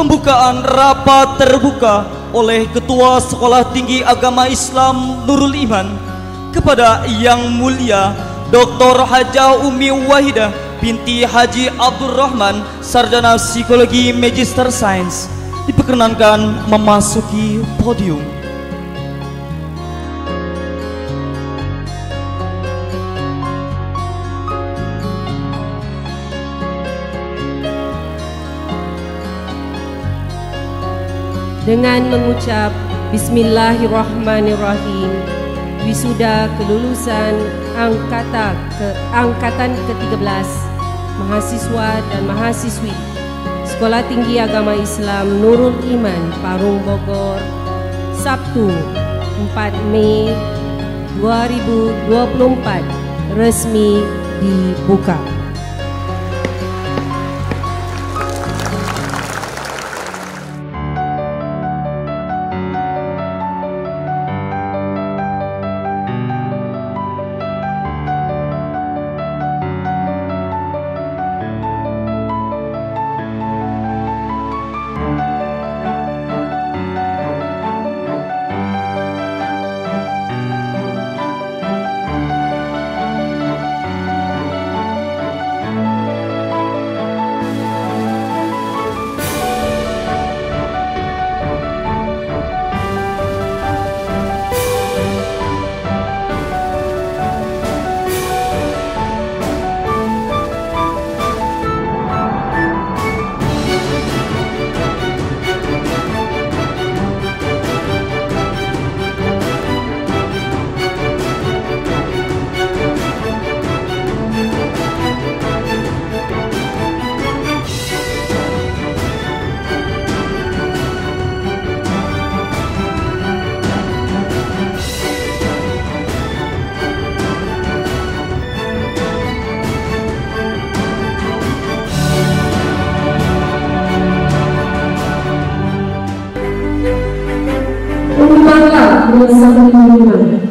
Pembukaan rapat terbuka oleh Ketua Sekolah Tinggi Agama Islam Nurul Iman kepada Yang Mulia Dr. Hajah Umi Wahidah binti Haji Abdul Rahman, Sarjana Psikologi Magister Sains, diperkenankan memasuki podium. Dengan mengucap Bismillahirrahmanirrahim, wisuda kelulusan angkatan ke-13 mahasiswa dan mahasiswi Sekolah Tinggi Agama Islam Nurul Iman Parung Bogor, Sabtu 4 Mei 2024 resmi dibuka.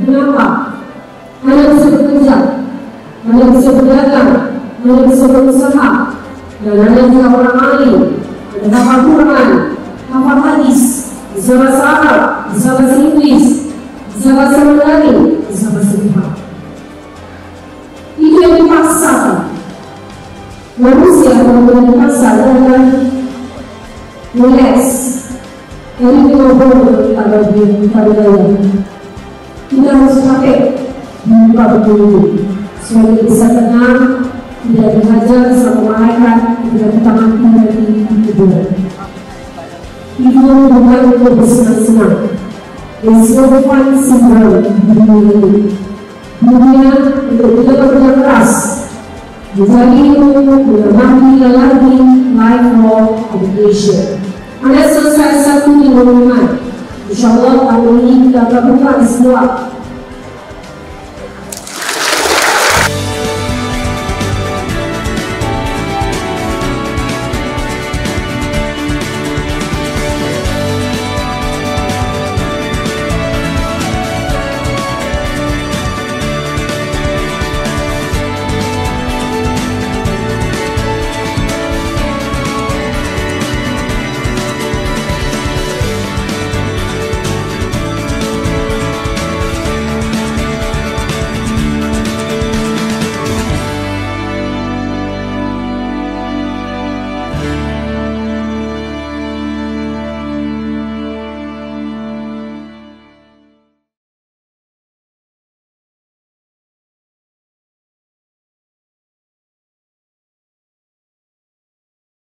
Kenapa? Hanya bisa bekerja, hanya bisa berdagang, hanya bisa berusaha, dan hanya bisa orang lain. Ada hafal Quran, hafal hadis, bisa bahasa Arab, bisa bahasa Inggris, bisa bahasa Mandarin, bisa bahasa Jepang. Itu yang dipaksakan. Manusia kemudian dipaksa dengan les. Jadi kita boleh pada diri kita harus pakai buka begini supaya bisa tenang, tidak dihajar sama malaikat, tidak kita mati dari kuburan. Itu bukan untuk bersenang-senang. It's no fun syndrome di dunia ini. Dunia untuk kita bekerja keras. Jadi kita mati lagi lifelong obligation. Anda selesai satu minggu, insya Allah tahun ini kita akan buka di semua